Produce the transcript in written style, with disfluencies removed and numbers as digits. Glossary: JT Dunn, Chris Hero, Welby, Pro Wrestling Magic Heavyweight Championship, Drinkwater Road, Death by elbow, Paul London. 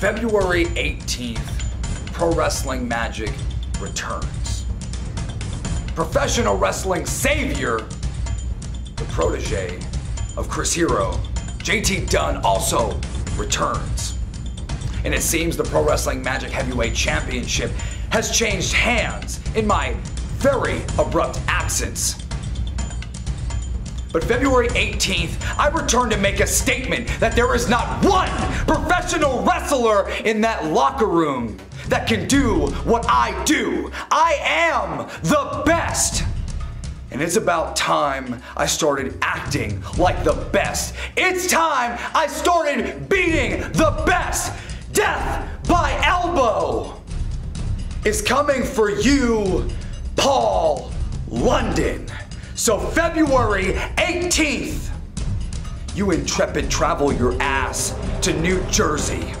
February 18th, Pro Wrestling Magic returns. Professional wrestling savior, the protege of Chris Hero, JT Dunn, also returns. And it seems the Pro Wrestling Magic Heavyweight Championship has changed hands in my very abrupt absence. But February 18th, I return to make a statement that there is not one professional wrestler in that locker room that can do what I do. I am the best. And it's about time I started acting like the best. It's time I started beating the best. Death by elbow is coming for you, Paul London. So February 18th, you intrepid, travel your ass to New Jersey.